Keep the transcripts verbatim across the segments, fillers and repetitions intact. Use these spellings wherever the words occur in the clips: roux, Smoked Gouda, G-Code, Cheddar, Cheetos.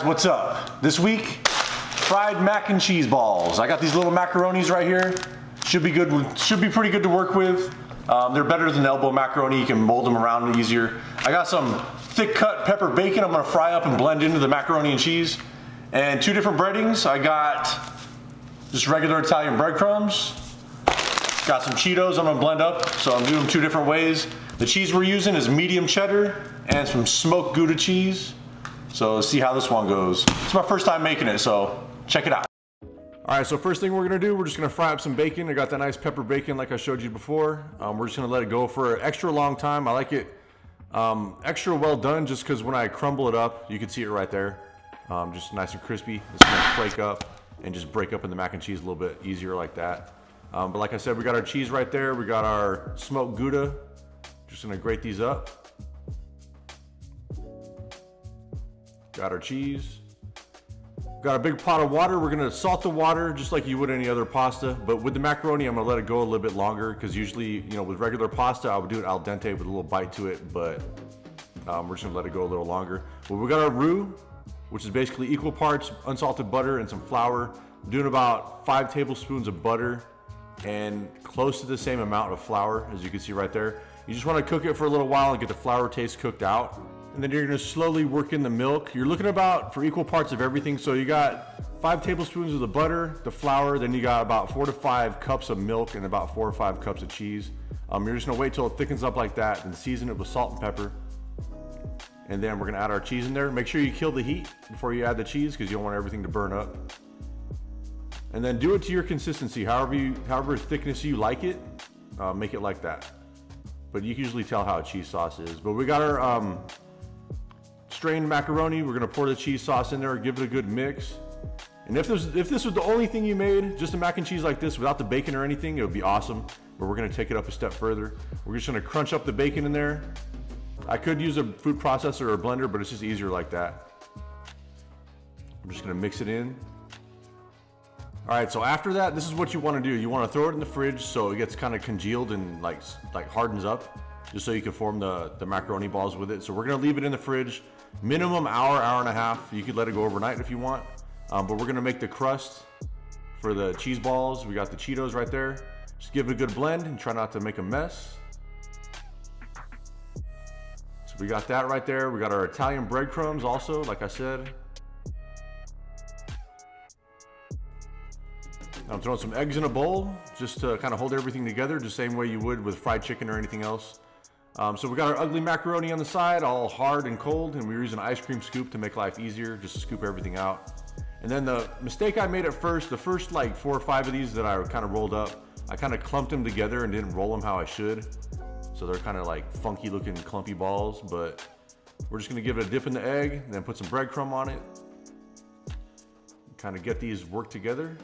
guys, what's up? This week, fried mac and cheese balls. I got these little macaronis right here. Should be good, should be pretty good to work with. Um, they're better than elbow macaroni. You can mold them around easier. I got some thick cut pepper bacon I'm gonna fry up and blend into the macaroni and cheese. And two different breadings. I got just regular Italian breadcrumbs. Got some Cheetos I'm gonna blend up, so I'm doing them two different ways. The cheese we're using is medium cheddar and some smoked Gouda cheese. So let's see how this one goes. It's my first time making it, so check it out. All right, so first thing we're gonna do, we're just gonna fry up some bacon. I got that nice pepper bacon like I showed you before. Um, we're just gonna let it go for an extra long time. I like it um, extra well done just because when I crumble it up, you can see it right there. Um, just nice and crispy. It's gonna flake up and just break up in the mac and cheese a little bit easier like that. Um, but like I said, we got our cheese right there. We got our smoked Gouda. Just gonna grate these up. Got our cheese. Got a big pot of water. We're gonna salt the water just like you would any other pasta. But with the macaroni, I'm gonna let it go a little bit longer because usually, you know, with regular pasta, I would do it al dente with a little bite to it, but um, we're just gonna let it go a little longer. Well, we got our roux, which is basically equal parts unsalted butter and some flour. I'm doing about five tablespoons of butter and close to the same amount of flour, as you can see right there. You just wanna cook it for a little while and get the flour taste cooked out. And then you're gonna slowly work in the milk. You're looking about for equal parts of everything. So you got five tablespoons of the butter, the flour, then you got about four to five cups of milk and about four or five cups of cheese. Um, you're just gonna wait till it thickens up like that and season it with salt and pepper. And then we're gonna add our cheese in there. Make sure you kill the heat before you add the cheese because you don't want everything to burn up. And then do it to your consistency, however you, however thickness you like it, uh, make it like that. But you can usually tell how a cheese sauce is. But we got our um, strained macaroni. We're gonna pour the cheese sauce in there, give it a good mix. And if this, if this was the only thing you made, just a mac and cheese like this without the bacon or anything, it would be awesome. But we're gonna take it up a step further. We're just gonna crunch up the bacon in there. I could use a food processor or a blender, but it's just easier like that. I'm just gonna mix it in. All right, so after that, this is what you wanna do. You wanna throw it in the fridge so it gets kind of congealed and like, like hardens up, just so you can form the, the macaroni balls with it. So we're gonna leave it in the fridge, minimum hour, hour and a half. You could let it go overnight if you want, um, but we're gonna make the crust for the cheese balls. We got the Cheetos right there. Just give it a good blend and try not to make a mess. So we got that right there. We got our Italian breadcrumbs also, like I said. I'm throwing some eggs in a bowl just to kind of hold everything together the same way you would with fried chicken or anything else. Um, so we got our ugly macaroni on the side, all hard and cold, and we were using an ice cream scoop to make life easier, just to scoop everything out. And then the mistake I made at first, the first like four or five of these that I kind of rolled up, I kind of clumped them together and didn't roll them how I should. So they're kind of like funky looking clumpy balls, but we're just gonna give it a dip in the egg and then put some breadcrumb on it. Kind of get these worked together.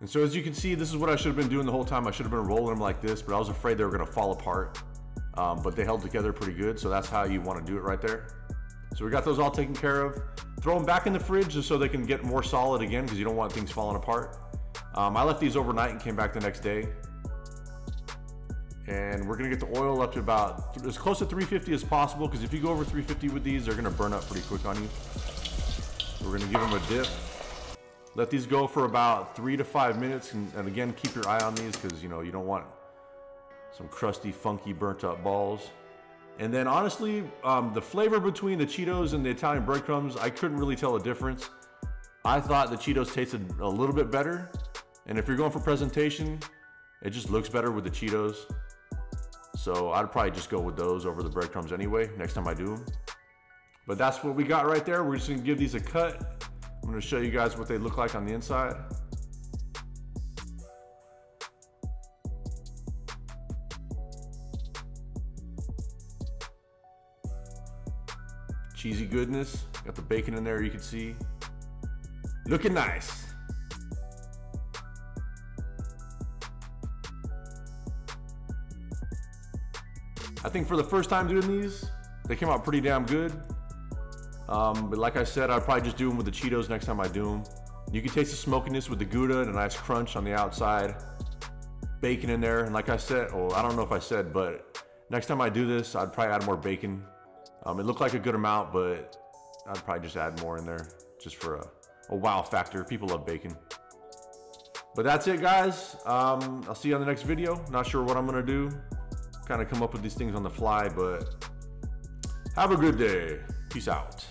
And so as you can see, this is what I should have been doing the whole time. I should have been rolling them like this, but I was afraid they were gonna fall apart. Um, but they held together pretty good, so that's how you wanna do it right there. So we got those all taken care of. Throw them back in the fridge just so they can get more solid again, because you don't want things falling apart. Um, I left these overnight and came back the next day. And we're gonna get the oil up to about as close to three fifty as possible, because if you go over three fifty with these, they're gonna burn up pretty quick on you. We're gonna give them a dip. Let these go for about three to five minutes. And, and again, keep your eye on these because you know you don't want some crusty, funky, burnt up balls. And then honestly, um, the flavor between the Cheetos and the Italian breadcrumbs, I couldn't really tell a difference. I thought the Cheetos tasted a little bit better. And if you're going for presentation, it just looks better with the Cheetos. So I'd probably just go with those over the breadcrumbs anyway, next time I do them. But that's what we got right there. We're just gonna give these a cut. I'm gonna show you guys what they look like on the inside. Cheesy goodness, got the bacon in there you can see. Looking nice. I think for the first time doing these, they came out pretty damn good. Um, but like I said, I'd probably just do them with the Cheetos next time I do them. You can taste the smokiness with the Gouda and a nice crunch on the outside. Bacon in there, and like I said, well, I don't know if I said, but next time I do this, I'd probably add more bacon. Um, it looked like a good amount, but I'd probably just add more in there just for a, a wow factor. People love bacon. But that's it, guys. Um, I'll see you on the next video. Not sure what I'm gonna do. Kind of come up with these things on the fly, but have a good day. Peace out.